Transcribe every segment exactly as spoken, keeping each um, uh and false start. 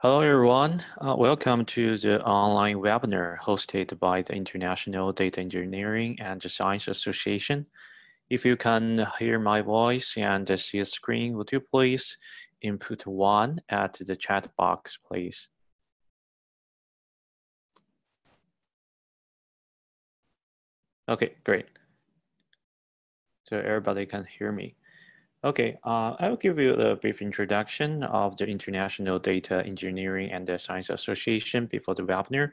Hello, everyone. Uh, welcome to the online webinar hosted by the International Data Engineering and Science Association. If you can hear my voice and see a screen, would you please input one at the chat box, please? Okay, great. So everybody can hear me. Okay, uh, I will give you a brief introduction of the International Data Engineering and Science Association before the webinar.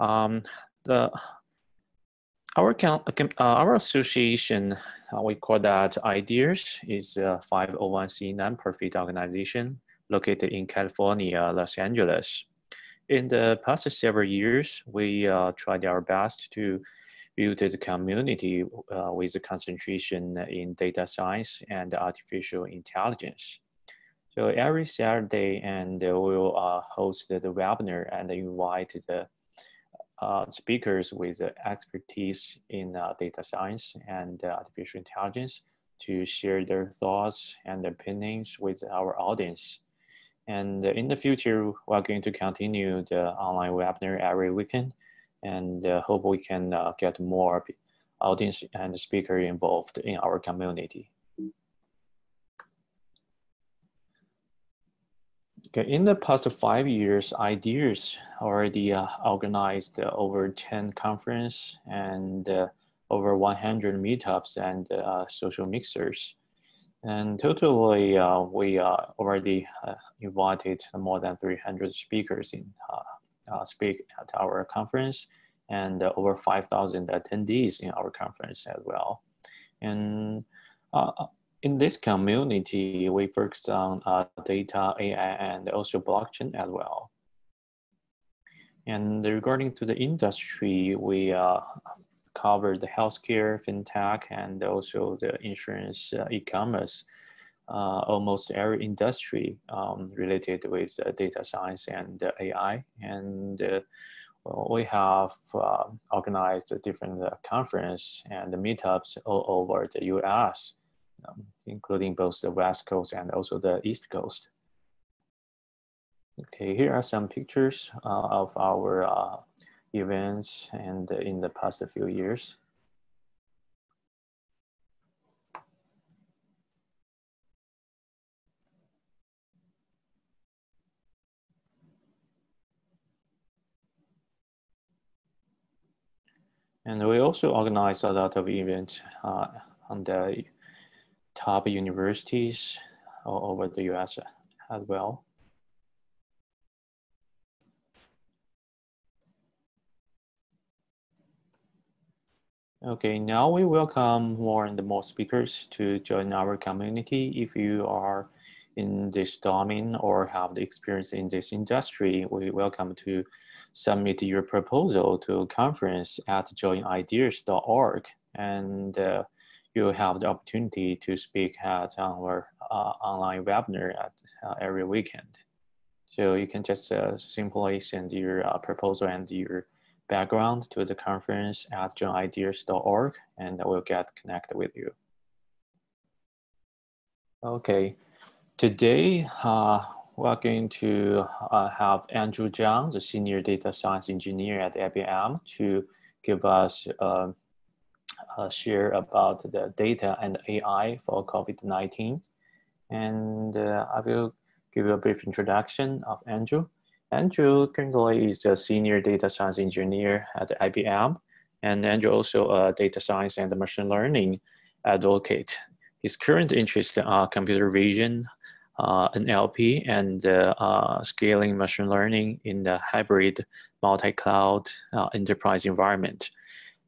Um, the, our, uh, our association, uh, we call that IDEAS, is a five oh one c nonprofit organization located in California, Los Angeles. In the past several years, we uh, tried our best to built a community uh, with a concentration in data science and artificial intelligence. So every Saturday, and we will uh, host the webinar and invite the uh, speakers with expertise in uh, data science and uh, artificial intelligence to share their thoughts and opinions with our audience. And in the future, we're going to continue the online webinar every weekend, and uh, hope we can uh, get more audience and speaker involved in our community. Okay, in the past five years, IDEAS already uh, organized uh, over ten conferences and uh, over one hundred meetups and uh, social mixers. And totally, uh, we uh, already uh, invited more than three hundred speakers in uh, Uh, speak at our conference, and uh, over five thousand attendees in our conference as well. And uh, in this community, we focused on uh, data, A I, and also blockchain as well. And regarding to the industry, we uh, covered the healthcare, fintech, and also the insurance, uh, e-commerce, Uh, almost every industry um, related with uh, data science and uh, A I. And uh, well, we have uh, organized different uh, conferences and meetups all over the U S, um, including both the West Coast and also the East Coast. Okay, here are some pictures uh, of our uh, events and uh, in the past few years. And we also organize a lot of events uh, on the top universities all over the U S as well. Okay, now we welcome more and more speakers to join our community. If you are in this domain or have the experience in this industry, we welcome to submit your proposal to conference at join ideas dot org, and uh, you'll have the opportunity to speak at our uh, online webinar at, uh, every weekend. So you can just uh, simply send your uh, proposal and your background to the conference at join ideas dot org, and we'll get connected with you. Okay. Today, uh, we're going to uh, have Andrew Zhang, the Senior Data Science Engineer at I B M, to give us uh, a share about the data and A I for COVID nineteen. And uh, I will give you a brief introduction of Andrew. Andrew currently is the Senior Data Science Engineer at I B M, and Andrew also a data science and machine learning advocate. His current interests are computer vision, Uh, N L P, and uh, uh, scaling machine learning in the hybrid multi-cloud uh, enterprise environment.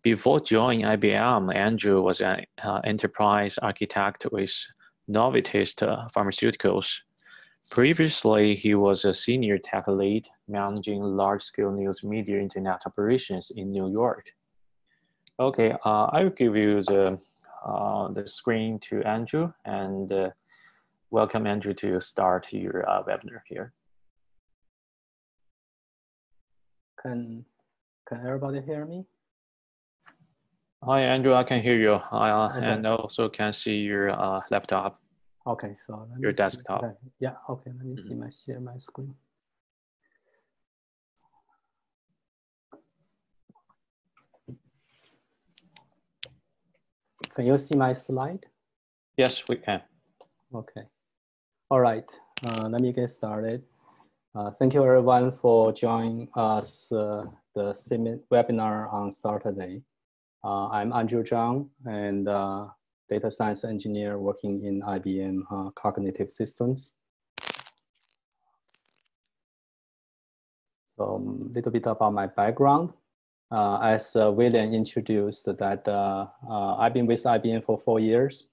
Before joining I B M, Andrew was an uh, enterprise architect with Novartis Pharmaceuticals. Previously, he was a senior tech lead managing large-scale news media internet operations in New York. Okay, uh, I will give you the, uh, the screen to Andrew, and uh, welcome, Andrew, to start your uh, webinar here. Can, can everybody hear me? Hi, Andrew, I can hear you. Uh, okay. And also can see your uh, laptop. Okay, so let me your see. desktop. Okay. Yeah, okay, let me mm-hmm. see my, share my screen. Can you see my slide? Yes, we can. Okay. All right. Uh, let me get started. Uh, thank you everyone for joining us uh, the webinar on Saturday. Uh, I'm Andrew Zhang, and uh, data science engineer working in I B M uh, Cognitive Systems. So a little bit about my background. Uh, as uh, William introduced that uh, uh, I've been with I B M for four years.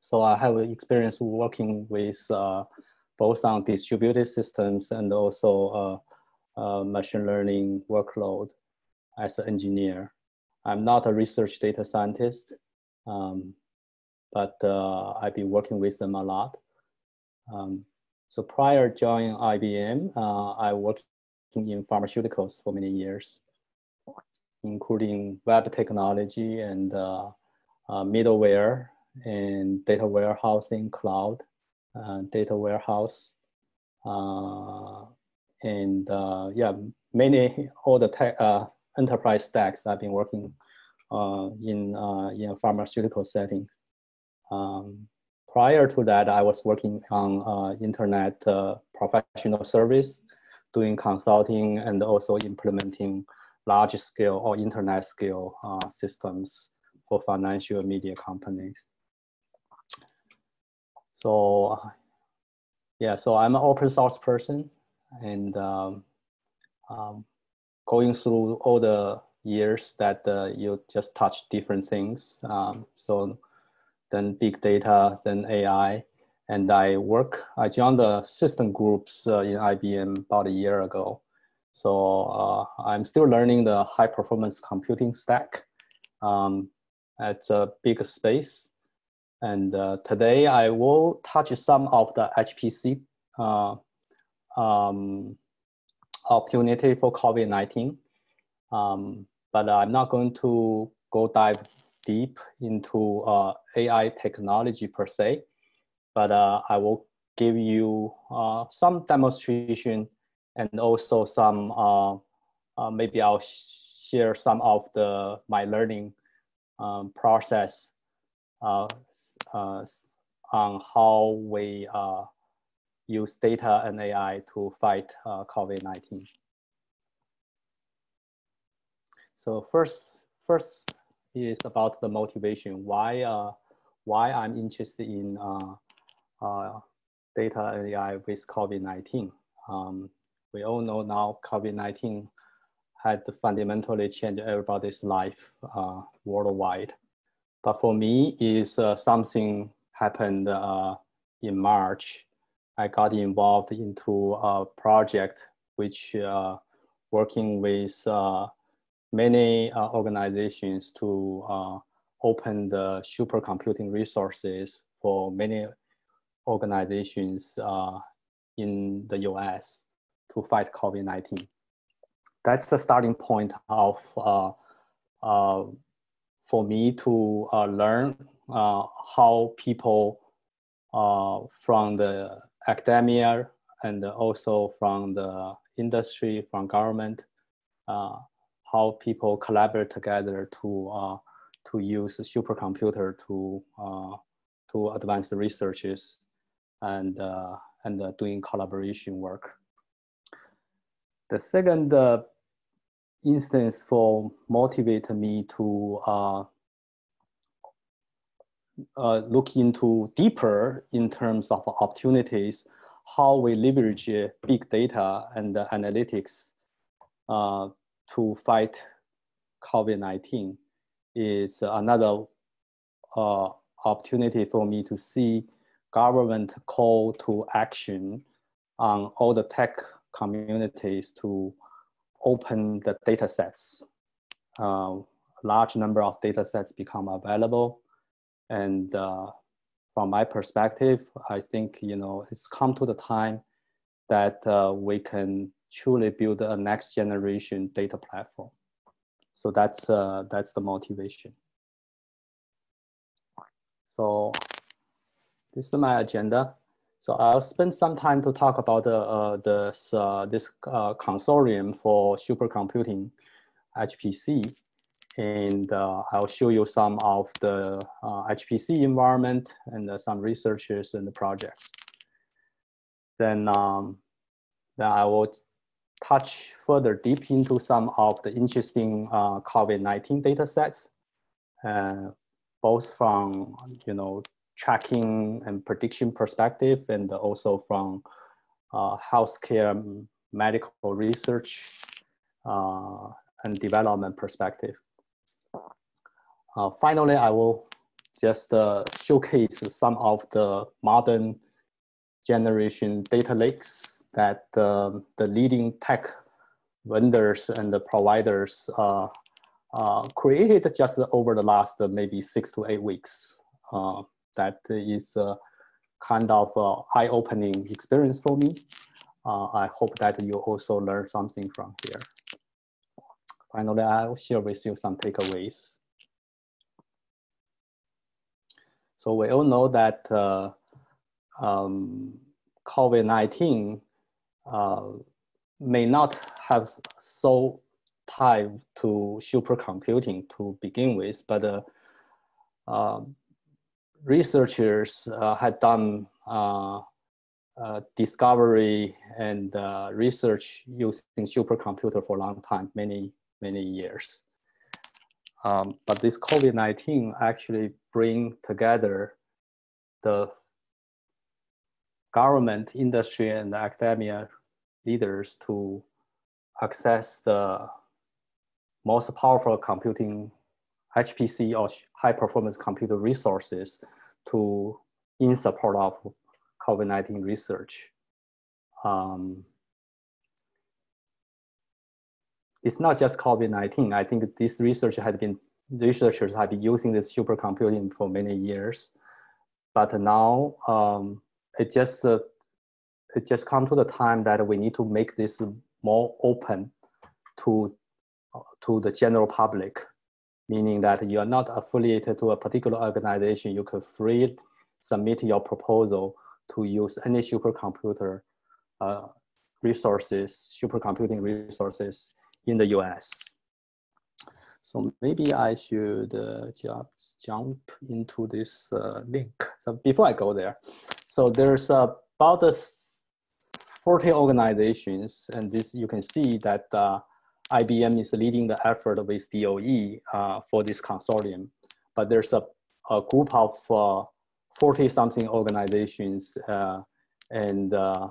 So I have experience working with uh, both on distributed systems and also uh, uh, machine learning workload as an engineer. I'm not a research data scientist, um, but uh, I've been working with them a lot. Um, so prior to joining I B M, uh, I worked in pharmaceuticals for many years, including web technology and uh, uh, middleware and data warehousing, cloud, uh, data warehouse, uh, and uh, yeah, many all the tech, uh, enterprise stacks I've been working uh, in uh, in a pharmaceutical setting. Um, prior to that, I was working on uh, internet uh, professional service, doing consulting and also implementing large scale or internet scale uh, systems for financial and media companies. So yeah, so I'm an open source person, and um, um, going through all the years that uh, you just touch different things. Um, so then big data, then A I, and I work, I joined the system groups uh, in I B M about a year ago. So uh, I'm still learning the high performance computing stack. Um, it's a big space. And uh, today I will touch some of the H P C uh, um, opportunity for COVID nineteen. Um, but I'm not going to go dive deep into uh, A I technology per se, but uh, I will give you uh, some demonstration, and also some, uh, uh, maybe I'll share some of the my learning um, process uh, uh, on how we uh, use data and A I to fight uh, COVID nineteen. So first, first is about the motivation. Why, uh, why I'm interested in uh, uh, data and A I with COVID nineteen. Um, We all know now COVID nineteen had fundamentally changed everybody's life uh, worldwide. But for me, is uh, something happened uh, in March. I got involved into a project which uh, working with uh, many uh, organizations to uh, open the supercomputing resources for many organizations uh, in the U S to fight COVID nineteen. That's the starting point of, uh, uh, for me to uh, learn uh, how people uh, from the academia and also from the industry, from government, uh, how people collaborate together to, uh, to use a supercomputer to, uh, to advance the researches and, uh, and uh, doing collaboration work. The second uh, instance for motivate me to uh, uh, look into deeper in terms of opportunities, how we leverage big data and uh, analytics uh, to fight COVID nineteen is another uh, opportunity for me to see government call to action on all the tech communities to open the data sets. Uh, large number of data sets become available. And uh, from my perspective, I think, you know, it's come to the time that uh, we can truly build a next generation data platform. So that's, uh, that's the motivation. So this is my agenda. So I'll spend some time to talk about uh, uh, this, uh, this uh, consortium for supercomputing H P C And uh, I'll show you some of the uh, H P C environment and uh, some researchers and the projects. Then, um, then I will touch further deep into some of the interesting uh, COVID nineteen data sets, uh, both from, you know, tracking and prediction perspective, and also from uh, healthcare medical research uh, and development perspective. Uh, finally, I will just uh, showcase some of the modern generation data lakes that uh, the leading tech vendors and the providers uh, uh, created just over the last uh, maybe six to eight weeks. Uh, that is a kind of uh, eye-opening experience for me. Uh, I hope that you also learn something from here. Finally, I will share with you some takeaways. So we all know that uh, um, COVID nineteen uh, may not have so tied to supercomputing to begin with, but uh, uh, researchers uh, had done uh, uh, discovery and uh, research using supercomputer for a long time, many, many years. Um, but this COVID nineteen actually bring together the government, industry, and academia leaders to access the most powerful computing H P C or high performance computer resources to in support of COVID nineteen research. Um, it's not just COVID nineteen. I think this research had been, researchers have been using this supercomputing for many years, but now um, it just uh, it just come to the time that we need to make this more open to uh, to the general public, meaning that you are not affiliated to a particular organization. You can freely submit your proposal to use any supercomputer uh, resources, supercomputing resources in the U S. So maybe I should uh, just jump into this uh, link. So before I go there, so there's uh, about uh, forty organizations, and this you can see that uh, I B M is leading the effort with D O E uh, for this consortium, but there's a, a group of uh, forty something organizations uh, and uh,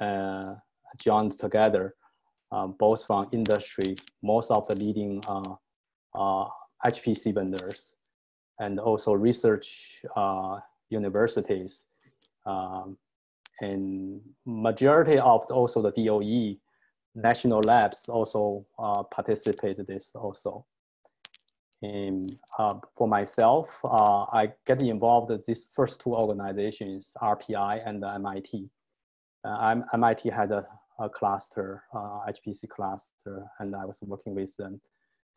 uh, joined together, uh, both from industry, most of the leading uh, uh, H P C vendors, and also research uh, universities, um, and majority of the, also the D O E national labs also uh, participate in this also. And uh, for myself, uh, I get involved in these first two organizations, R P I and the M I T. Uh, I'm, M I T had a, a cluster, uh, H P C cluster, and I was working with them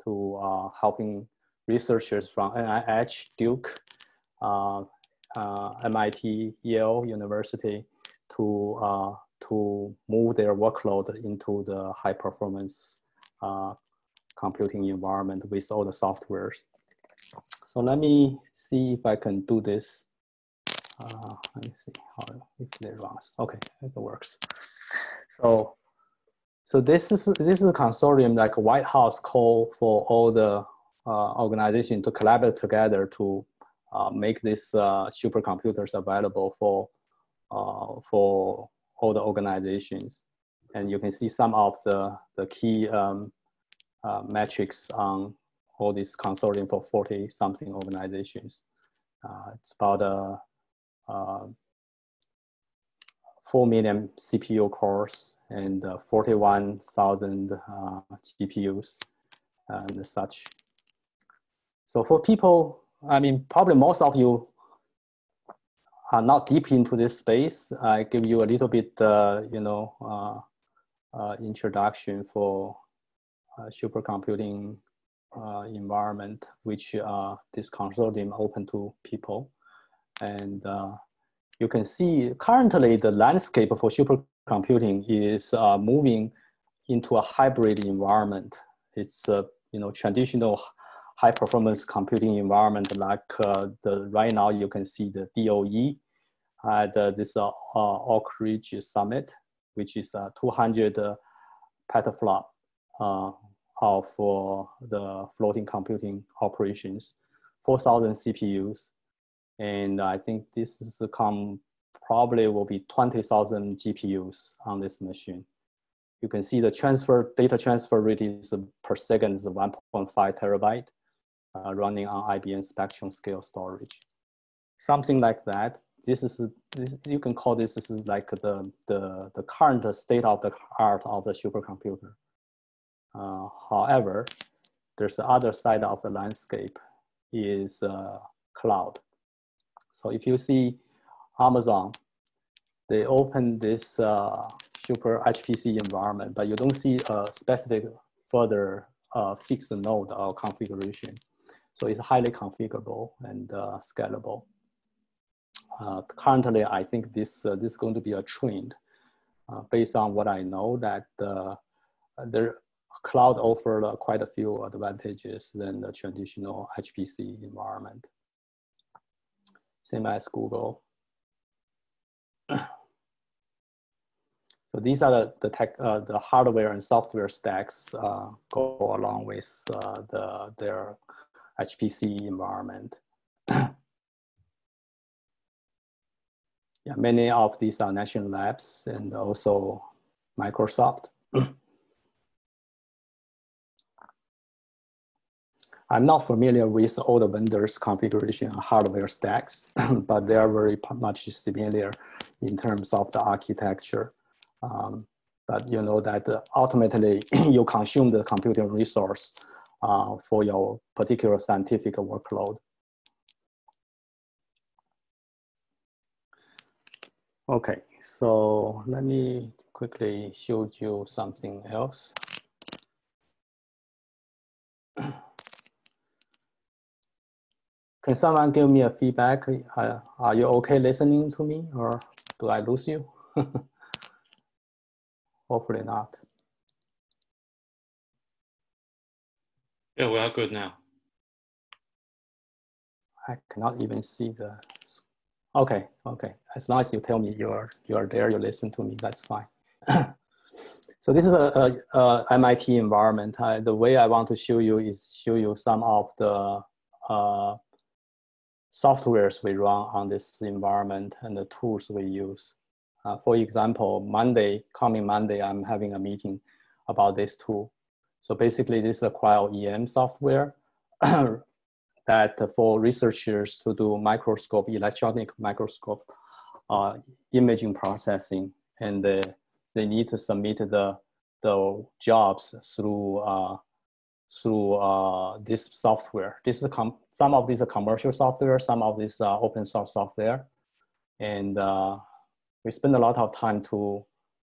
to uh, helping researchers from N I H, Duke, uh, uh, M I T, Yale University to uh, to move their workload into the high performance uh, computing environment with all the softwares. So let me see if I can do this. Uh, let me see how if it runs. Okay, it works. So, so this is this is a consortium like a White House call for all the uh, organizations to collaborate together to uh, make these uh, supercomputers available for uh, for all the organizations. And you can see some of the, the key um, uh, metrics on all these consortium for forty something organizations. Uh, it's about uh, uh, four million C P U cores and uh, forty-one thousand uh, G P Us and such. So for people, I mean, probably most of you are not deep into this space. I give you a little bit, uh, you know, uh, uh, introduction for uh, supercomputing uh, environment, which uh, this consortium open to people. And uh, you can see currently the landscape for supercomputing is uh, moving into a hybrid environment. It's, uh, you know, traditional high performance computing environment like uh, the right now you can see the D O E at uh, this uh, Oak Ridge Summit, which is uh, two hundred uh, petaflop uh, uh, for the floating computing operations, four thousand C P Us. And I think this is come probably will be twenty thousand G P Us on this machine. You can see the transfer data transfer rate is uh, per second is one point five terabyte uh, running on I B M Spectrum scale storage. Something like that. This is this you can call this, this is like the, the the current state of the art of the supercomputer. Uh, however, there's the other side of the landscape is uh, cloud. So if you see Amazon, they open this uh, super H P C environment, but you don't see a specific further uh, fixed node or configuration. So it's highly configurable and uh, scalable. Uh, currently, I think this, uh, this is going to be a trend uh, based on what I know that uh, the cloud offered uh, quite a few advantages than the traditional H P C environment. Same as Google. So these are the, the, tech, uh, the hardware and software stacks uh, go along with uh, the, their H P C environment. Yeah, many of these are national labs and also Microsoft. I'm not familiar with all the vendors' configuration and hardware stacks, but they are very much similar in terms of the architecture. Um, but you know that uh, ultimately you consume the computing resource uh, for your particular scientific workload. Okay, so let me quickly show you something else. Can someone give me a feedback? Uh, are you okay listening to me or do I lose you? Hopefully not. Yeah, we are good now. I cannot even see the. Okay, okay. As long as you tell me you are you are there, you listen to me. That's fine. So this is a, a, a M I T environment. I, the way I want to show you is show you some of the uh, softwares we run on this environment and the tools we use. Uh, for example, Monday coming Monday, I'm having a meeting about this tool. So basically, this is a cryo E M software. That for researchers to do microscope, electronic microscope uh, imaging processing, and uh, they need to submit the, the jobs through, uh, through uh, this software. This is com some of these are commercial software, some of these are open source software. And uh, we spend a lot of time to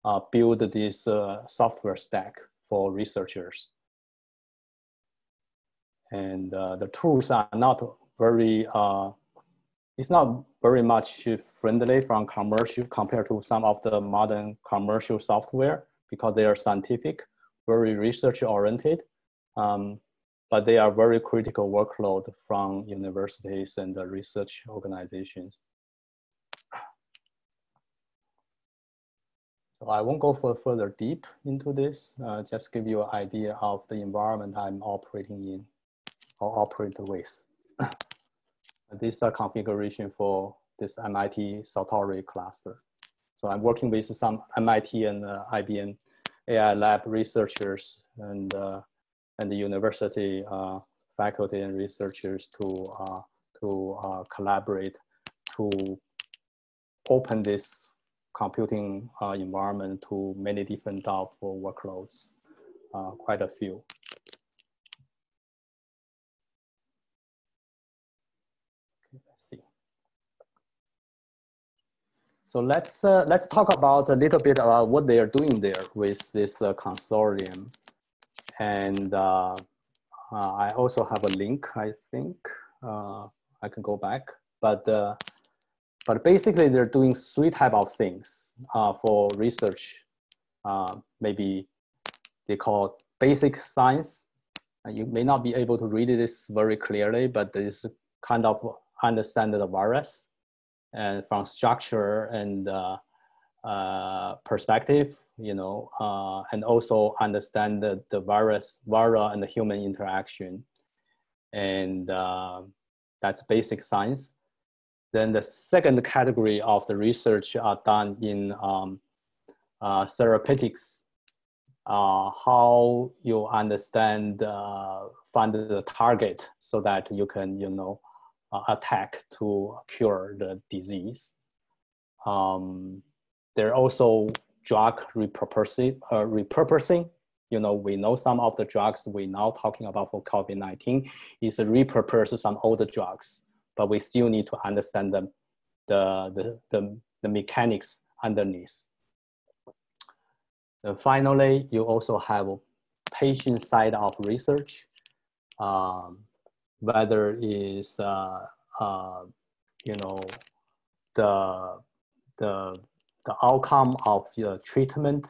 uh, build this uh, software stack for researchers. And uh, the tools are not very, uh, it's not very much friendly from commercial compared to some of the modern commercial software because they are scientific, very research oriented, um, but they are very critical workload from universities and the research organizations. So I won't go for further deep into this, uh, just give you an idea of the environment I'm operating in. Or operate with. This is the configuration for this M I T Satori cluster. So I'm working with some M I T and uh, I B M A I lab researchers and, uh, and the university uh, faculty and researchers to, uh, to uh, collaborate to open this computing uh, environment to many different type of workloads, uh, quite a few. So let's, uh, let's talk about a little bit about what they are doing there with this uh, consortium. And uh, uh, I also have a link, I think. Uh, I can go back. But, uh, but basically, they're doing three types of things uh, for research. Uh, maybe they call it basic science, You may not be able to read this very clearly, but this kind of understand the virus, and from structure and uh, uh, perspective, you know, uh, and also understand the, the virus, viral and the human interaction. And uh, that's basic science. Then the second category of the research are done in um, uh, therapeutics. Uh, how you understand, uh, find the target so that you can, you know, uh, attack to cure the disease. Um, there are also drug repurposing, uh, repurposing. You know, we know some of the drugs we're now talking about for COVID nineteen is repurposing some older drugs, but we still need to understand the, the, the, the, the mechanics underneath. And finally, you also have a patient side of research, um, whether is uh, uh, you know the the the outcome of your treatment,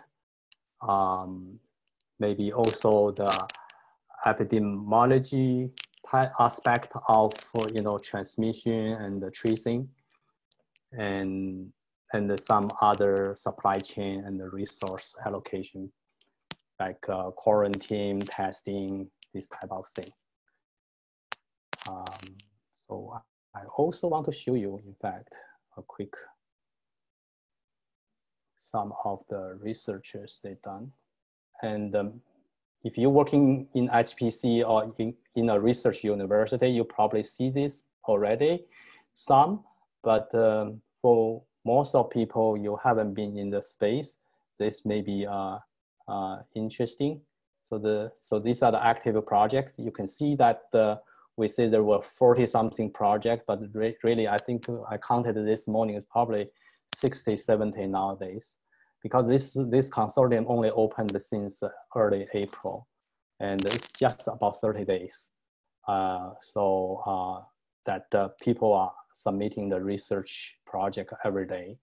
um, maybe also the epidemiology type aspect of you know transmission and the tracing, and. and some other supply chain and the resource allocation, like uh, quarantine, testing, this type of thing. Um, so I also want to show you, in fact, a quick, some of the researchers they've done. And um, if you're working in H P C or in, in a research university, you probably see this already, some, but um, for, most of people, you haven't been in the space. This may be uh, uh, interesting. So the so these are the active projects. You can see that uh, we say there were forty something projects, but re really I think I counted this morning is probably sixty, seventy nowadays, because this this consortium only opened since early April, and it's just about thirty days. Uh, so. Uh, that uh, people are submitting the research project every day,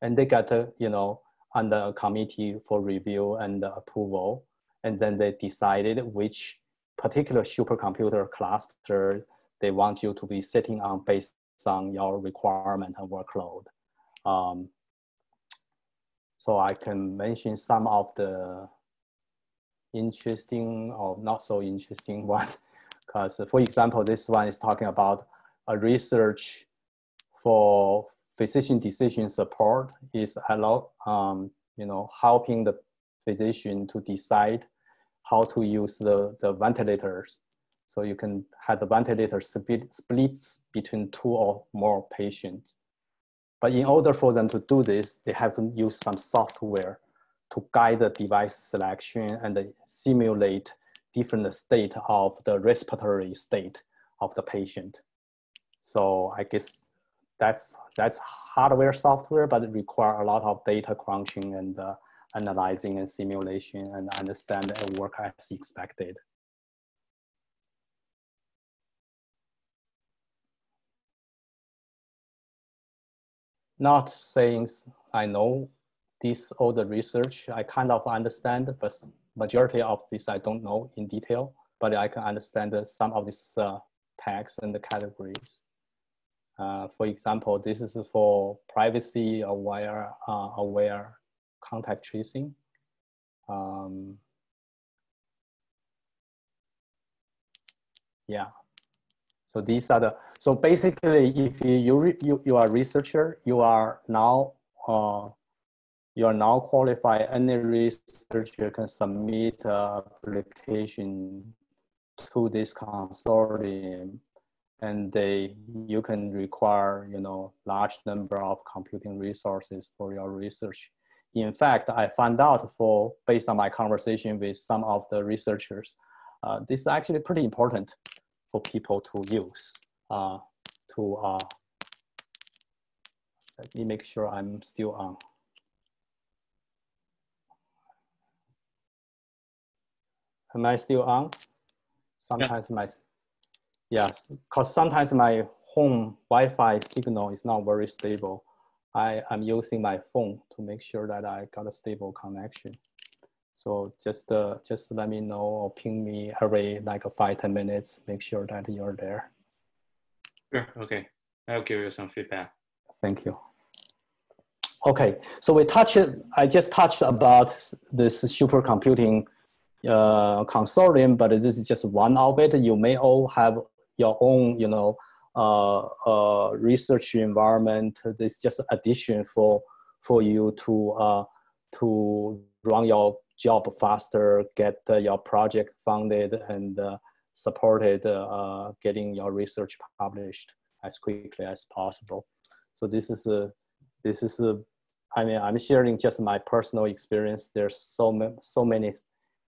and they got uh, you know under a committee for review and uh, approval, and then they decided which particular supercomputer cluster they want you to be sitting on based on your requirement and workload. Um, so I can mention some of the interesting or not so interesting ones, because for example, this one is talking about a research for physician decision support is allow, um, you know, helping the physician to decide how to use the, the ventilators. So you can have the ventilator split, splits between two or more patients. But in order for them to do this, they have to use some software to guide the device selection and simulate different state of the respiratory state of the patient. So I guess that's that's hardware software, but it requires a lot of data crunching and uh, analyzing and simulation and understand and work as expected. Not saying I know this all the research, I kind of understand, but majority of this I don't know in detail, but I can understand some of these uh, tags and the categories. Uh, for example, this is for privacy aware, uh, aware contact tracing. Um, yeah. So these are the, so basically if you, you, re, you, you are a researcher, you are now, uh, you are now qualified. Any researcher can submit an application to this consortium, and they you can require you know large number of computing resources for your research. In fact, I found out for based on my conversation with some of the researchers, uh, this is actually pretty important for people to use. Uh, to uh, let me make sure I'm still on. Am I still on? Sometimes yeah. my, yes, because sometimes my home Wi-Fi signal is not very stable. I am using my phone to make sure that I got a stable connection. So just uh, just let me know or ping me every like five, ten minutes. Make sure that you're there. Sure. Okay. I'll give you some feedback. Thank you. Okay. So we touched. I just touched about this supercomputing uh, consortium, but this is just one of it. You may all have your own, you know, uh, uh, research environment. This is just addition for for you to uh, to run your job faster, get uh, your project funded and uh, supported, uh, uh, getting your research published as quickly as possible. So this is a, this is a, I mean, I'm sharing just my personal experience. There's so many, so many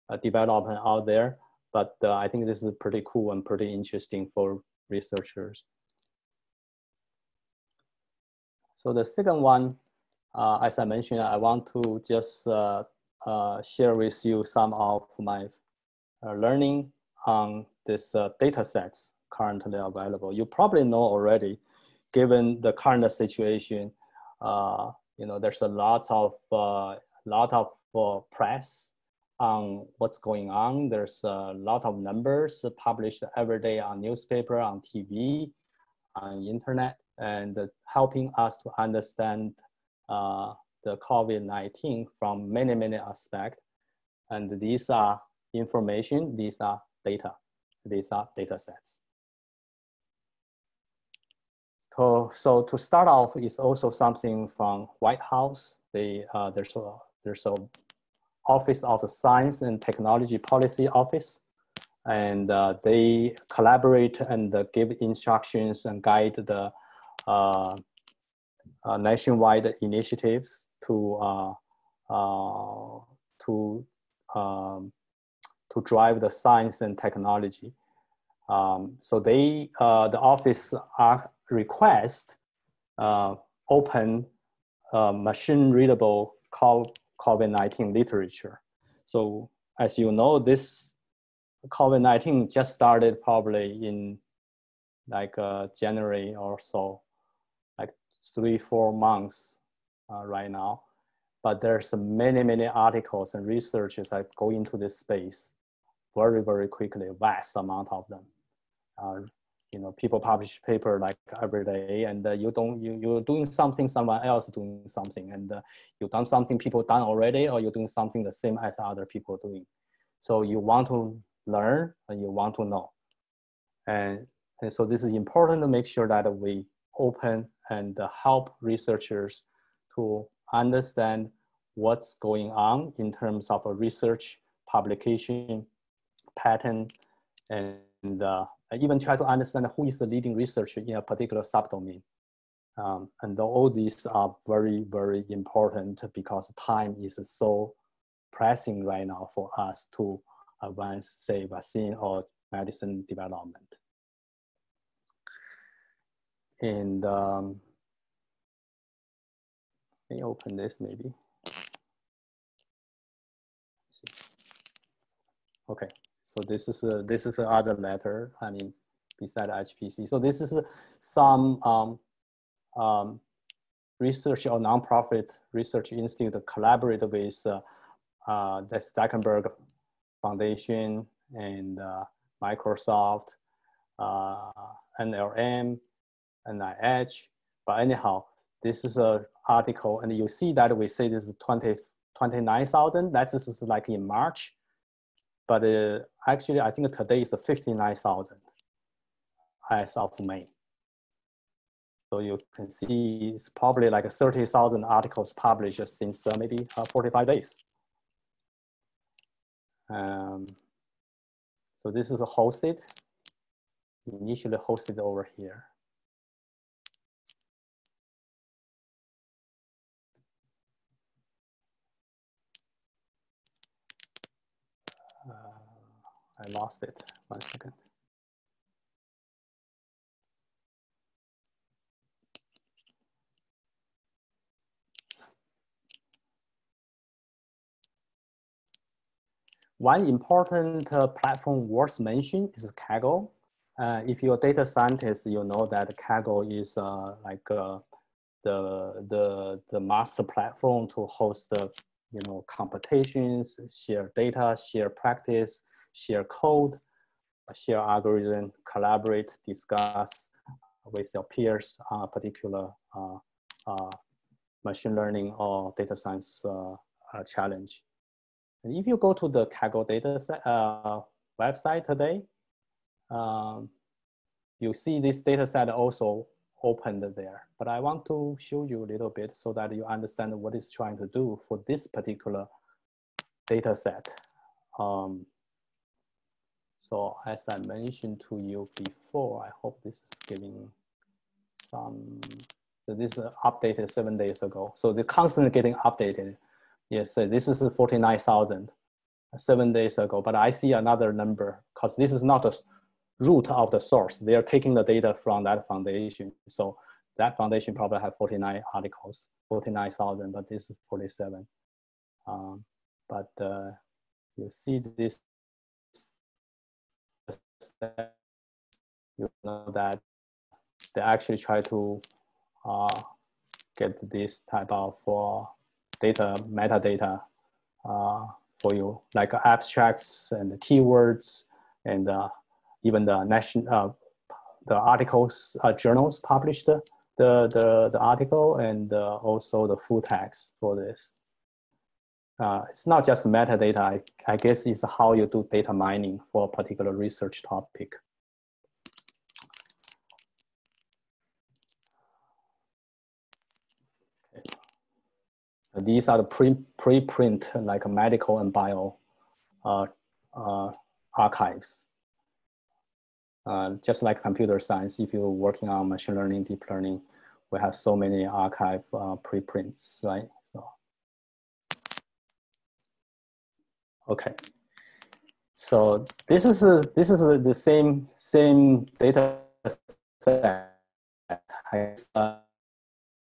uh, development out there, but uh, I think this is pretty cool and pretty interesting for researchers. So the second one, uh, as I mentioned, I want to just uh, Uh, share with you some of my uh, learning on this uh, data sets currently available. You probably know already, given the current situation, uh, you know, there's a lot of, uh, lot of uh, press on what's going on. There's a lot of numbers published every day on newspaper, on T V, on internet, and uh, helping us to understand uh, the COVID nineteen from many, many aspects. And these are information, these are data, these are data sets. So, so to start off is also something from White House. They, uh, there's a, there's a Office of Science and Technology Policy Office, and uh, they collaborate and uh, give instructions and guide the uh, uh, nationwide initiatives to uh, uh, to um, to drive the science and technology. Um, so they uh, the office are request uh, open uh, machine readable COVID nineteen literature. So as you know, this COVID nineteen just started probably in like uh, January or so, like three four months. Uh, right now, but there's many, many articles and researchers that go into this space very, very quickly, vast amount of them. Uh, you know, people publish paper like every day, and uh, you don't, you, you're doing something, someone else doing something, and uh, you've done something people done already, or you're doing something the same as other people doing. So you want to learn and you want to know. And, and so this is important to make sure that we open and uh, help researchers to understand what's going on in terms of a research publication pattern, and, and uh, even try to understand who is the leading researcher in a particular subdomain. Um, and all these are very, very important because time is so pressing right now for us to advance, say, vaccine or medicine development. And um, let me open this maybe. Okay, so this is a, this is another letter. I mean, beside H P C. So this is some um, um, research or nonprofit research institute that collaborate with uh, uh, the Zuckerberg Foundation and uh, Microsoft, uh, N L M, N I H. But anyhow, this is a article, and you see that we say this is twenty, twenty-nine thousand. That this is like in March, but uh, actually I think today is fifty-nine thousand as of May. So you can see it's probably like thirty thousand articles published since uh, maybe uh, forty-five days. Um, so this is a hosted, initially hosted over here. I lost it, one second. One important uh, platform worth mentioning is Kaggle. Uh, if you're a data scientist, you know that Kaggle is uh, like uh, the, the, the master platform to host the you know, computations, share data, share practice, share code, share algorithm, collaborate, discuss with your peers on a particular uh, uh, machine learning or data science uh, uh, challenge. And if you go to the Kaggle data uh, website today, um, you see this data set also opened there. But I want to show you a little bit so that you understand what it's trying to do for this particular data set. Um, so as I mentioned to you before, I hope this is giving some, so this is updated seven days ago. So they're constantly getting updated. Yes, so this is forty-nine thousand seven days ago, but I see another number because this is not a root of the source. They are taking the data from that foundation. So that foundation probably have forty-nine articles, forty-nine thousand, but this is forty-seven. Um, but uh, you see this, you know that they actually try to uh, get this type of uh, data, metadata uh, for you, like abstracts and the keywords, and uh, even the national, uh, the articles, uh, journals published the, the, the article, and uh, also the full text for this. Uh, it's not just metadata, I, I guess it's how you do data mining for a particular research topic. These are the pre, pre-print, like medical and bio uh, uh, archives. Uh, just like computer science, if you're working on machine learning, deep learning, we have so many archive uh, pre-prints, right? So, okay. So this is a, this is a, the same same data set. I'm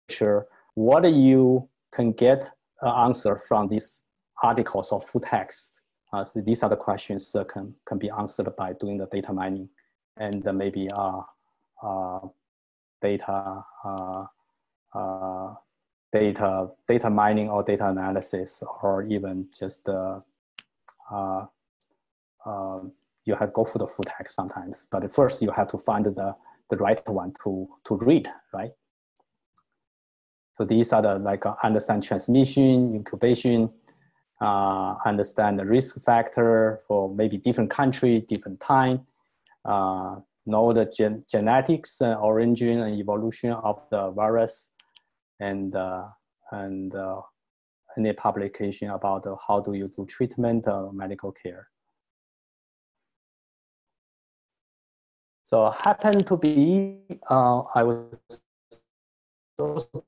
sure what do you can get an answer from these articles or full text. Uh, so these are the questions that can, can be answered by doing the data mining, and uh, maybe uh, uh, data, uh, uh, data, data mining or data analysis, or even just uh, uh, uh, you have to go for the full text sometimes. But first you have to find the, the right one to, to read, right? So these are the, like, uh, understand transmission, incubation, uh, understand the risk factor for maybe different country, different time, uh, know the gen genetics and origin and evolution of the virus, and, uh, and uh, any publication about uh, how do you do treatment or uh, medical care. So happened to be, uh, I was also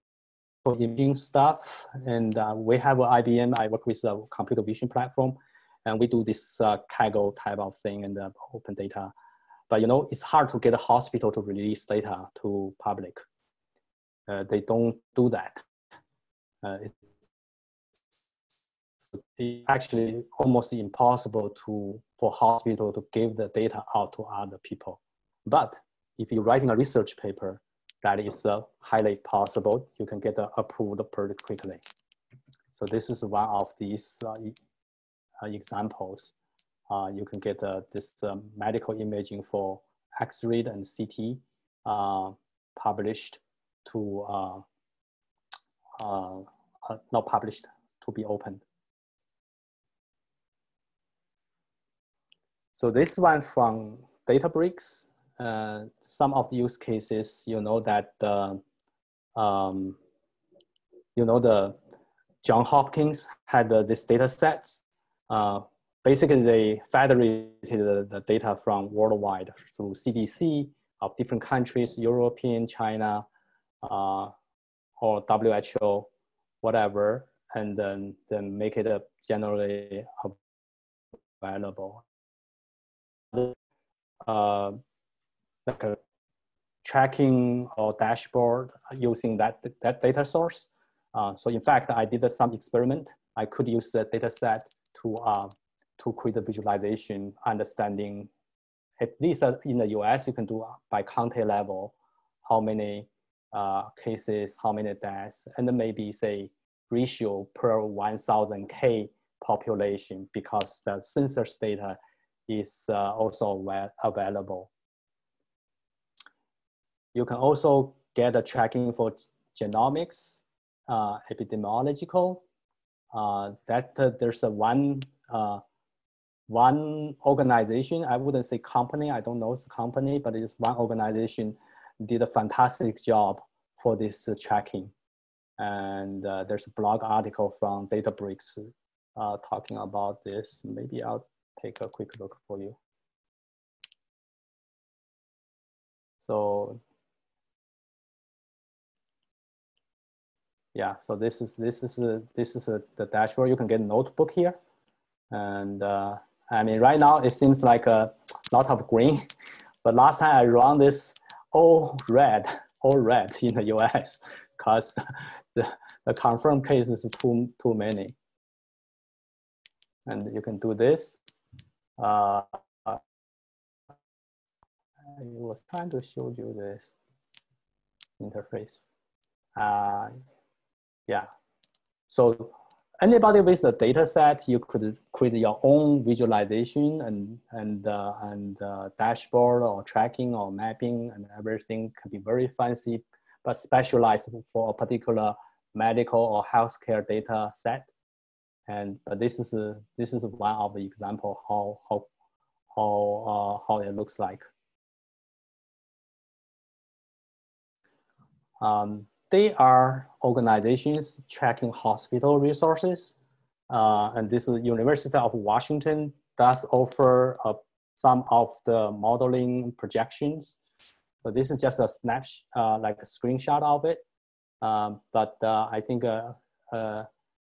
for imaging stuff, and uh, we have uh, I B M. I work with a computer vision platform, and we do this uh, Kaggle type of thing and uh, open data. But you know, it's hard to get a hospital to release data to public. Uh, they don't do that. Uh, it's actually almost impossible to for hospital to give the data out to other people. But if you're writing a research paper, that is uh, highly possible. You can get uh, approved pretty quickly. So this is one of these uh, e uh, examples. Uh, you can get uh, this um, medical imaging for X-ray and C T uh, published to, uh, uh, uh, not published, to be opened. So this one from Databricks. Uh, some of the use cases, you know that, uh, um, you know, the Johns Hopkins had uh, this data set. Uh, basically, they federated the, the data from worldwide through C D C of different countries, European, China, uh, or W H O, whatever, and then, then make it uh, generally available. Uh, like a tracking or dashboard using that, that data source. Uh, so in fact, I did some experiment. I could use the data set to, uh, to create a visualization, understanding, at least in the U S, you can do by county level, how many uh, cases, how many deaths, and then maybe say ratio per one thousand K population, because the census data is uh, also well available. You can also get a tracking for genomics, uh, epidemiological. Uh, that uh, there's a one uh, one organization. I wouldn't say company. I don't know the company, but it's one organization did a fantastic job for this uh, tracking. And uh, there's a blog article from Databricks uh, talking about this. Maybe I'll take a quick look for you. So. Yeah, so this is this is a, this is a, the dashboard. You can get a notebook here, and uh, I mean right now it seems like a lot of green, but last time I ran this all red, all red in the U S because the, the confirmed cases is too too many. And you can do this. Uh, I was trying to show you this interface. Uh, Yeah, so anybody with a data set, you could create your own visualization and, and, uh, and uh, dashboard or tracking or mapping, and everything can be very fancy, but specialized for a particular medical or healthcare data set. And but this is, a, this is one of the example how, how, how, uh, how it looks like. Um, They are organizations tracking hospital resources, uh, and this is University of Washington does offer uh, some of the modeling projections. So this is just a snapshot, uh, like a screenshot of it. Um, but uh, I think uh, uh,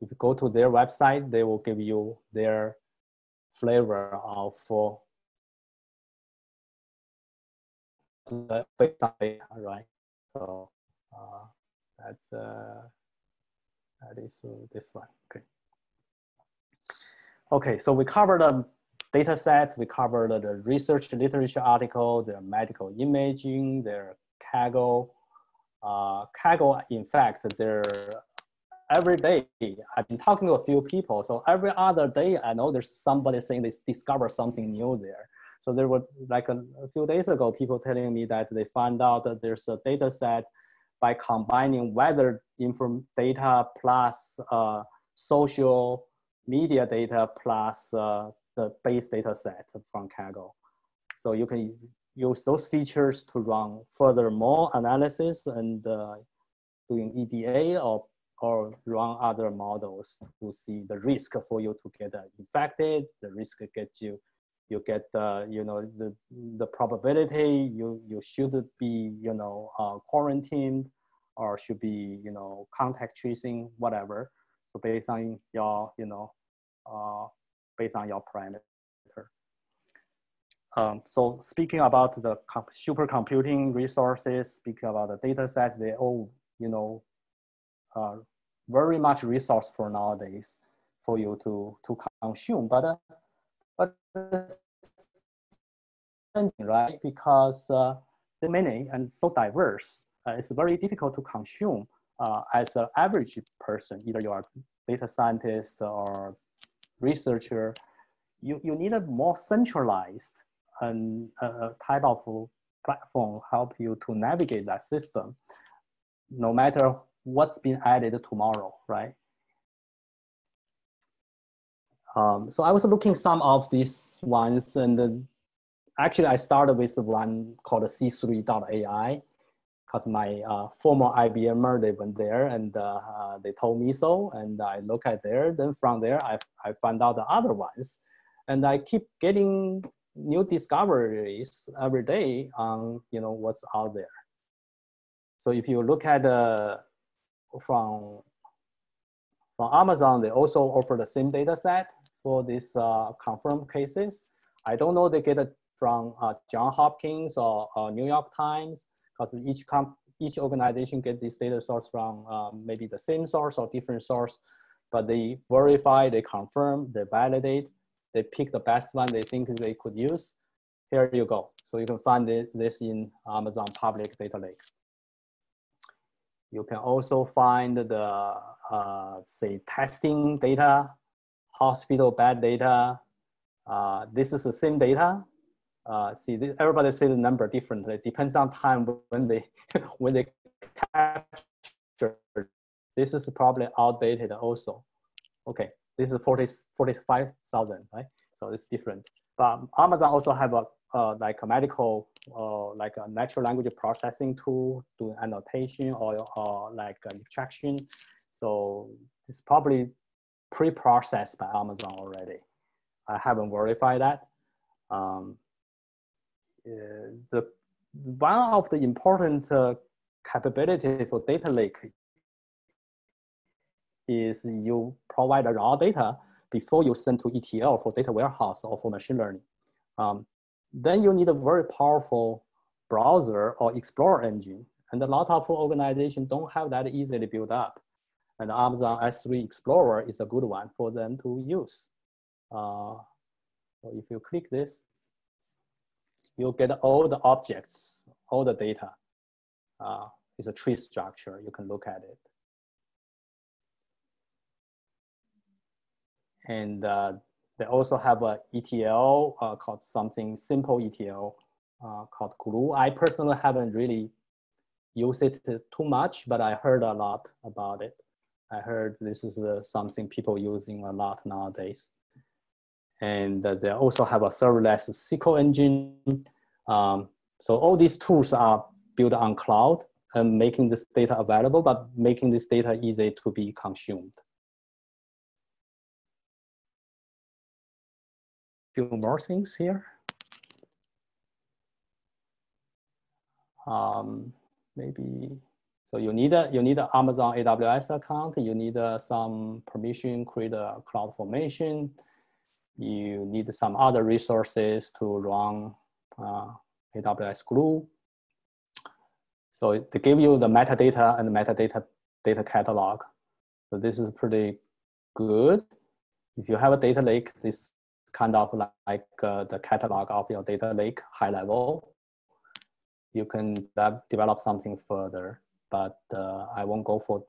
if you go to their website, they will give you their flavor of for uh, right. So. Uh, That's, uh, that is uh, this one, okay. Okay, so we covered the um, data sets, we covered uh, the research literature article, their medical imaging, their Kaggle. Uh, Kaggle, in fact, they're every day, I've been talking to a few people, so every other day, I know there's somebody saying they discovered something new there. So there were, like a, a few days ago, people telling me that they found out that there's a data set by combining weather inform data plus uh, social media data plus uh, the base data set from Kaggle. So you can use those features to run further more analysis and uh, doing E D A or, or run other models to see the risk for you to get infected, the risk get you, you get, uh, you know, the, the probability you, you should be, you know, uh, quarantined or should be, you know, contact tracing, whatever. So based on your, you know, uh, based on your parameter. Um, so speaking about the supercomputing resources, speaking about the data sets, they all, you know, uh, very much resource for nowadays for you to, to consume. But uh, But right, because uh, they're many and so diverse, uh, it's very difficult to consume uh, as an average person. Either you are a data scientist or researcher, you you need a more centralized and uh, type of platform help you to navigate that system, no matter what's been added tomorrow, right? Um, so I was looking some of these ones, and the, actually I started with one called C three dot A I because my uh, former IBMer, they went there and uh, uh, they told me so, and I look at there. Then from there, I, I found out the other ones, and I keep getting new discoveries every day on you know what's out there. So if you look at uh, from from Amazon, they also offer the same data set for these uh, confirmed cases. I don't know they get it from uh, Johns Hopkins or uh, New York Times, because each comp each organization get this data source from uh, maybe the same source or different source, but they verify, they confirm, they validate, they pick the best one they think they could use. Here you go. So you can find this in Amazon Public Data Lake. You can also find the, uh, say, testing data, hospital bed data. Uh, this is the same data. Uh, see, this, everybody see the number differently. It depends on time when they when they capture. This is probably outdated also. Okay, this is forty, forty-five thousand, right? So it's different. But Amazon also have a uh, like a medical, uh, like a natural language processing tool, doing annotation or, or like extraction. So it's probably pre-processed by Amazon already. I haven't verified that. Um, uh, the, one of the important uh, capability for data lake is you provide raw data before you send to E T L for data warehouse or for machine learning. Um, then you need a very powerful browser or explorer engine. And a lot of organizations don't have that easily built up. And Amazon S three Explorer is a good one for them to use. Uh, so if you click this, you'll get all the objects, all the data. Uh, it's a tree structure, you can look at it. And uh, they also have a E T L uh, called something simple E T L uh, called Glue. I personally haven't really used it too much, but I heard a lot about it. I heard this is uh, something people using a lot nowadays. And uh, they also have a serverless S Q L engine. Um, so all these tools are built on cloud and making this data available, but making this data easy to be consumed. Few more things here. Um, maybe so you need a you need an Amazon A W S account. You need a, some permission, create a CloudFormation. You need some other resources to run uh, A W S Glue. So it, they give you the metadata and the metadata data catalog. So this is pretty good. If you have a data lake, this kind of like uh, the catalog of your data lake, high level. You can develop something further, but uh, I won't go for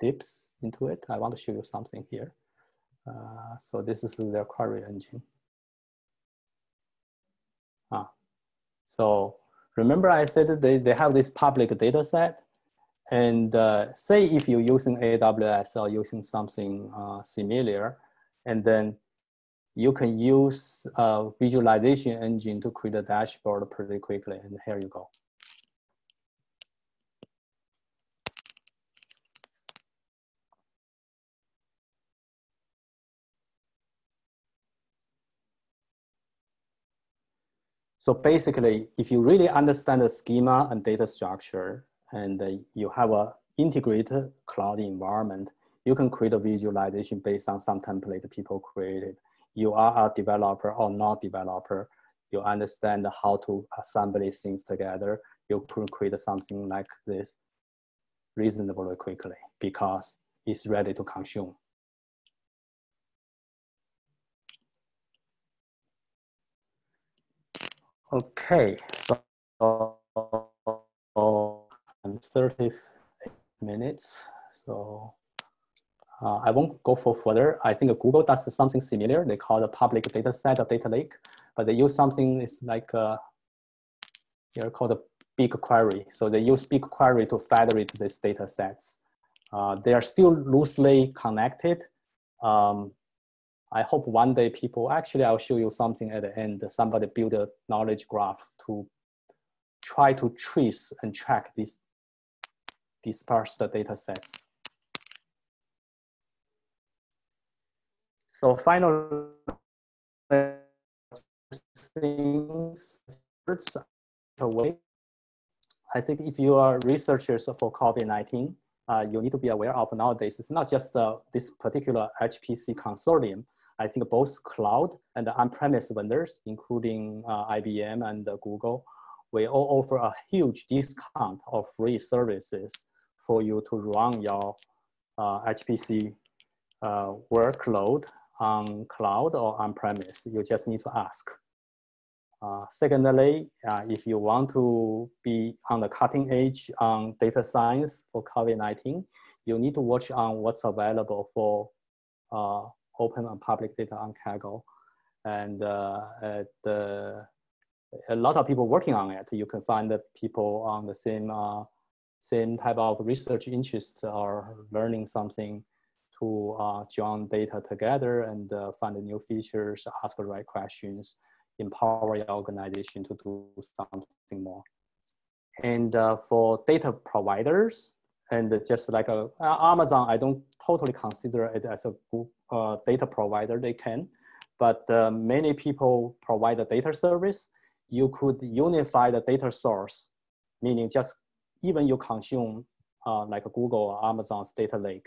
dips into it. I want to show you something here. Uh, so this is their query engine. Ah, so remember I said that they, they have this public data set, and uh, say if you're using A W S or using something uh, similar, and then you can use a visualization engine to create a dashboard pretty quickly, and here you go. So basically, if you really understand the schema and data structure, and uh, you have an integrated cloud environment, you can create a visualization based on some template people created. You are a developer or not developer, you understand how to assemble these things together, you can create something like this reasonably quickly because it's ready to consume. Okay, so I'm thirty-eight minutes, so Uh, I won't go for further. I think Google does something similar. They call the public data set a data lake, but they use something it's like uh, they're called a BigQuery. So they use BigQuery to federate these data sets. Uh, they are still loosely connected. Um, I hope one day people, actually I'll show you something at the end. Somebody build a knowledge graph to try to trace and track these dispersed data sets. So final things, I think if you are researchers for COVID nineteen, uh, you need to be aware of nowadays, it's not just uh, this particular H P C consortium. I think both cloud and the on-premise vendors, including uh, I B M and uh, Google, we all offer a huge discount of free services for you to run your uh, H P C uh, workload on cloud or on premise. You just need to ask. Uh, secondly, uh, if you want to be on the cutting edge on data science for COVID nineteen, you need to watch on what's available for uh, open and public data on Kaggle. And uh, at, uh, a lot of people working on it. You can find the people on the same, uh, same type of research interests or learning something to uh, join data together and uh, find the new features, ask the right questions, empower your organization to do something more. And uh, for data providers, and just like a, uh, Amazon, I don't totally consider it as a uh, data provider, they can, but uh, many people provide a data service. You could unify the data source, meaning just even you consume uh, like a Google or Amazon's data lake.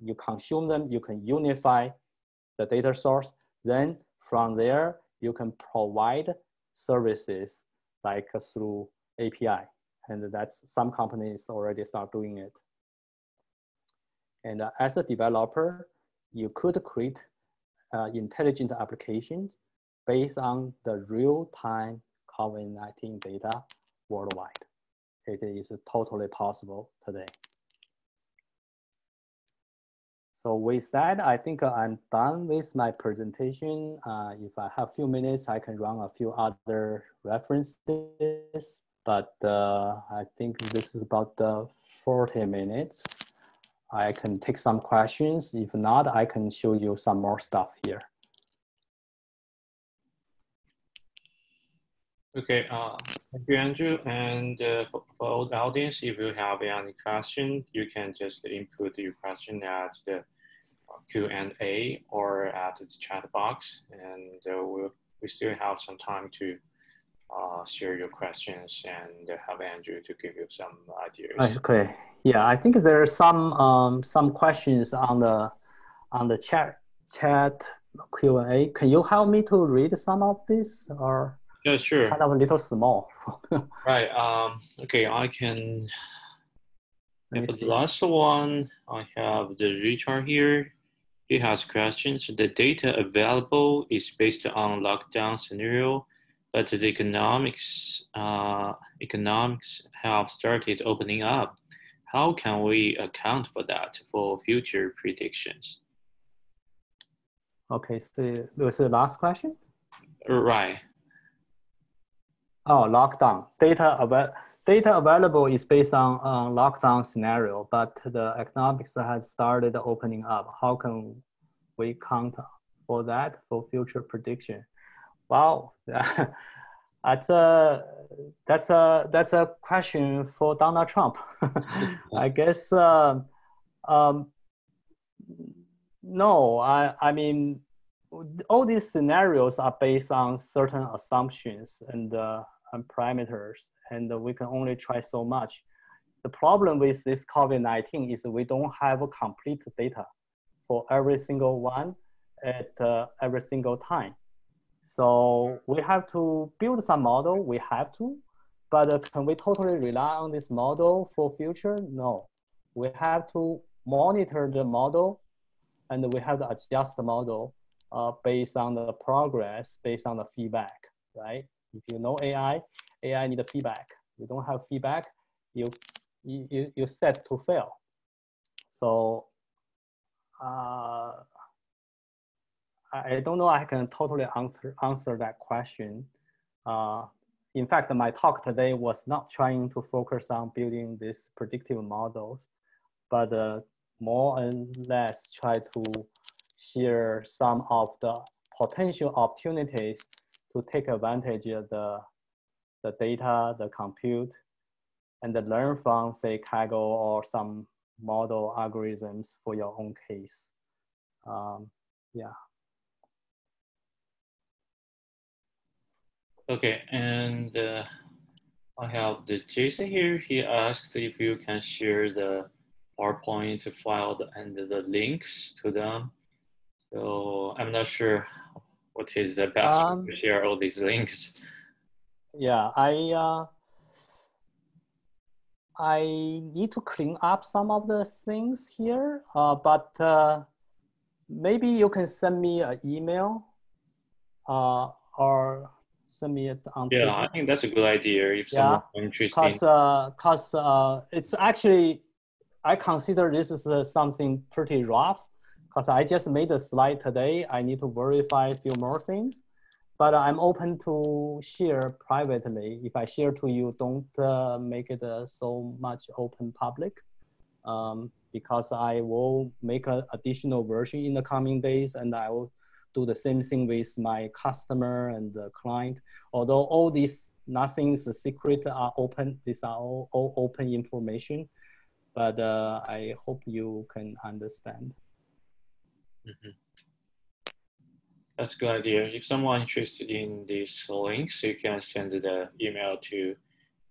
You consume them, you can unify the data source. Then from there, you can provide services like through A P I. And that's some companies already start doing it. And uh, as a developer, you could create uh, intelligent applications based on the real-time COVID nineteen data worldwide. It is totally possible today. So with that, I think I'm done with my presentation. Uh, if I have a few minutes, I can run a few other references, but uh, I think this is about uh, forty minutes. I can take some questions. If not, I can show you some more stuff here. Okay, uh, thank you, Andrew. And uh, for, for all the audience, if you have any question, you can just input your question at the Q and A or at the chat box. And uh, we'll, we still have some time to uh, share your questions and have Andrew to give you some ideas. Okay, yeah, I think there are some um, some questions on the on the chat chat Q and A. Can you help me to read some of this or? Yeah, sure. Kind of a little small. Right. Um, okay, I can. Let me see. The last one, I have the Richard here. He has questions. The data available is based on lockdown scenario, but the economics uh, economics have started opening up. How can we account for that for future predictions? Okay, so was the last question? Right. Oh, lockdown. Data, av data available is based on uh, lockdown scenario, but the economics has started opening up. How can we count for that for future prediction? Wow, that's a, that's, a, that's a question for Donald Trump. I guess, uh, um, no, I, I mean, all these scenarios are based on certain assumptions and, uh, and parameters, and uh, we can only try so much. The problem with this COVID nineteen is we don't have a complete data for every single one at uh, every single time. So we have to build some model, we have to, but uh, can we totally rely on this model for future? No. We have to monitor the model and we have to adjust the model Uh, based on the progress, based on the feedback, right? If you know A I, A I need a feedback. You don't have feedback, you, you, you're set to fail. So uh, I don't know I can totally answer, answer that question. Uh, in fact, my talk today was not trying to focus on building these predictive models, but uh, more and less try to share some of the potential opportunities to take advantage of the, the data, the compute, and then learn from, say, Kaggle or some model algorithms for your own case. Um, yeah. Okay, and uh, I have the Jason here. He asked if you can share the PowerPoint file and the links to them. So I'm not sure what is the best um, to share all these links. Yeah, I uh, I need to clean up some of the things here, uh, but uh, maybe you can send me an email uh, or send me it on Twitter. Yeah, I think that's a good idea if yeah, someone's interested. Because uh, cause, uh, it's actually, I consider this is uh, something pretty rough because I just made a slide today. I need to verify a few more things, but I'm open to share privately. If I share to you, don't uh, make it uh, so much open public. Um, because I will make an additional version in the coming days, and I will do the same thing with my customer and the client. Although all these, nothing's a secret, are open, these are all, all open information, but uh, I hope you can understand. Mm-hmm. That's a good idea. If someone interested in these links, you can send the email to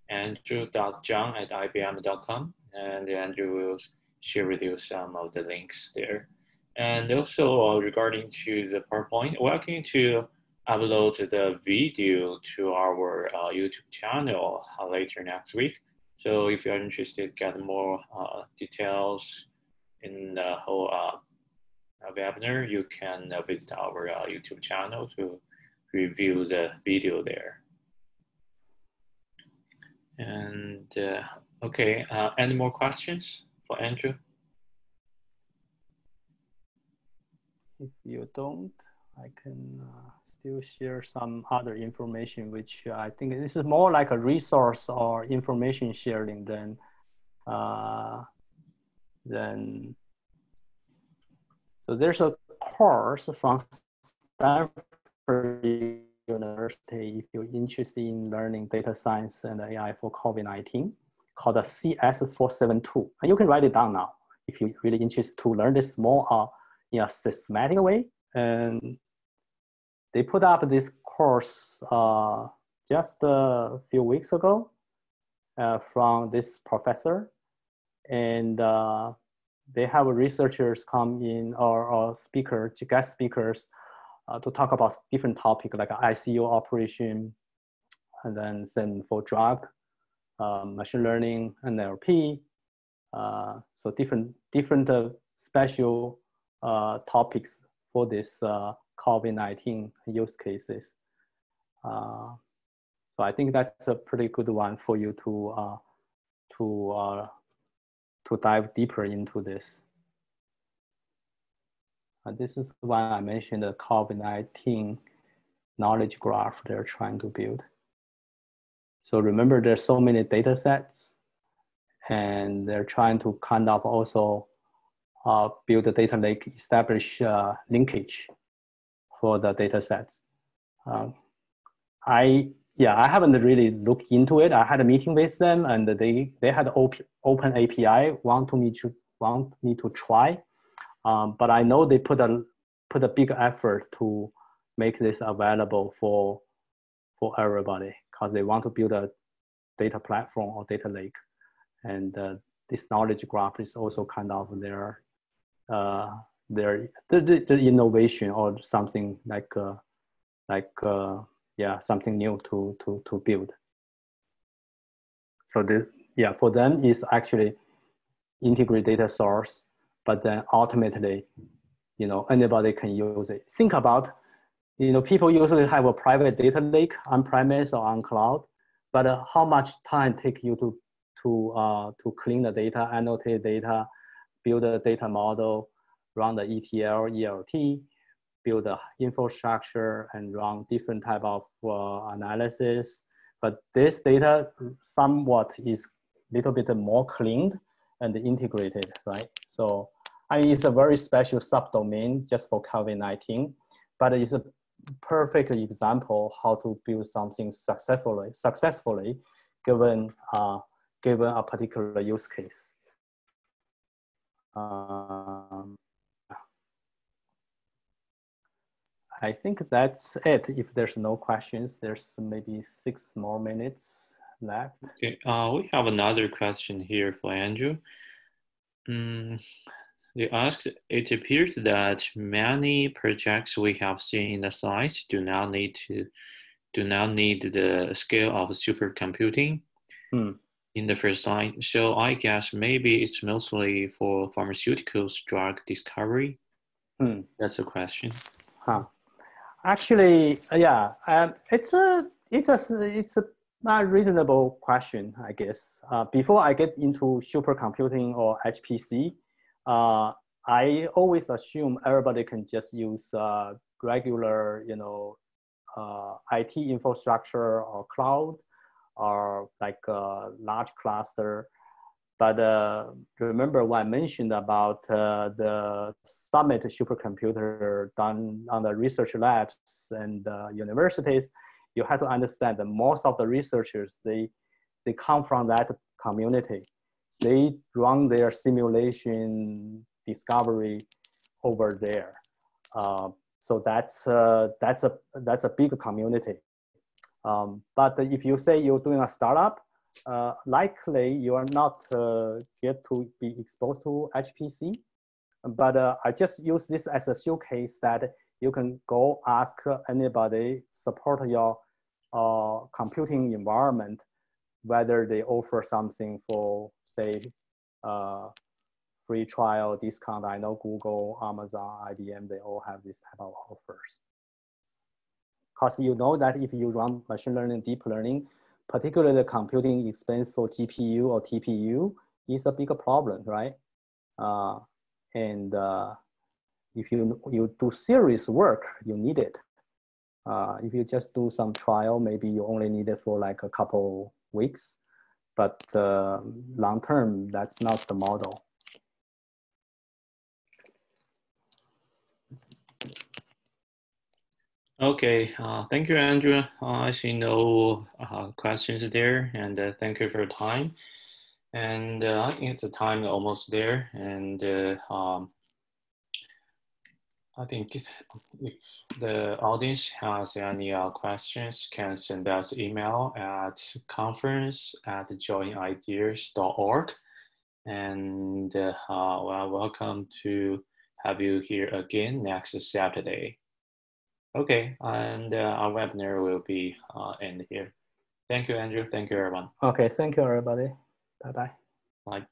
andrew dot zhang at I B M dot com. And Andrew will share with you some of the links there. And also uh, regarding to the PowerPoint, we're going to upload the video to our uh, YouTube channel uh, later next week. So if you're interested, get more uh, details in the whole uh, webinar, you can uh, visit our uh, YouTube channel to review the video there. And uh, okay, uh, any more questions for Andrew? If you don't, I can uh, still share some other information, which I think this is more like a resource or information sharing than, uh, than. So there's a course from Stanford University, if you're interested in learning data science and A I for COVID nineteen, called a C S four seventy-two. And you can write it down now if you're really interested to learn this more uh, in a systematic way. And they put up this course uh, just a few weeks ago uh, from this professor. And uh, they have researchers come in or, or speakers, guest speakers, Uh, to talk about different topics like I C U operation, and then then for drug, uh, machine learning, N L P. Uh, so different different uh, special uh, topics for this uh, COVID nineteen use cases. Uh, so I think that's a pretty good one for you to uh, to uh, to dive deeper into this. Uh, this is the one I mentioned, the COVID nineteen knowledge graph they're trying to build. So remember, there's so many data sets, and they're trying to kind of also uh, build a data lake, establish uh, linkage for the data sets. Um, I, yeah, I haven't really looked into it. I had a meeting with them, and they, they had open A P I, want me to, want me to try. Um, but I know they put a put a big effort to make this available for for everybody because they want to build a data platform or data lake, and uh, this knowledge graph is also kind of their uh, their the, the, the innovation or something like uh, like uh, yeah something new to to to build. So this yeah for them is actually integrate data source. But then ultimately, you know, anybody can use it. Think about, you know, people usually have a private data lake on premise or on cloud, but uh, how much time take you to to uh, to clean the data, annotate data, build a data model, run the E T L, E L T, build the infrastructure, and run different type of uh, analysis. But this data somewhat is a little bit more cleaned and integrated, right? So I mean, it's a very special subdomain just for COVID nineteen, but it's a perfect example how to build something successfully, successfully given, uh, given a particular use case. Um, I think that's it. If there's no questions, there's maybe six more minutes left. Okay. Uh, we have another question here for Andrew. Um, they asked, it appears that many projects we have seen in the slides do not need to, do not need the scale of supercomputing hmm. in the first slide. So I guess maybe it's mostly for pharmaceuticals drug discovery. Hmm. That's a question. Huh. Actually, yeah, um, it's a it's a it's a not reasonable question, I guess. Uh, before I get into supercomputing or H P C, uh, I always assume everybody can just use uh, regular, you know, uh, I T infrastructure or cloud or like a large cluster. But uh, remember what I mentioned about uh, the Summit supercomputer done on the research labs and uh, universities. You have to understand that most of the researchers, they, they come from that community. They run their simulation discovery over there. Uh, so that's, uh, that's, a, that's a big community. Um, but if you say you're doing a startup, uh, likely you are not uh, get to be exposed to H P C. But uh, I just use this as a showcase that you can go ask anybody, support your uh, computing environment, whether they offer something for, say, uh, free trial discount. I know Google, Amazon, I B M, they all have this type of offers. Because you know that if you run machine learning, deep learning, particularly the computing expense for G P U or T P U is a bigger problem, right? Uh, and uh, If you, you do serious work, you need it. Uh, if you just do some trial, maybe you only need it for like a couple weeks, but uh, long term, that's not the model. Okay, uh, thank you, Andrew. Uh, I see no uh, questions there, and uh, thank you for your time. And uh, I think the time is almost there, and uh, um, I think if the audience has any uh, questions, can send us email at conference at join ideas dot org. And uh, well, welcome to have you here again next Saturday. Okay, and uh, our webinar will be uh, end here. Thank you, Andrew. Thank you, everyone. Okay, thank you, everybody. Bye-bye. Bye. -bye. Bye.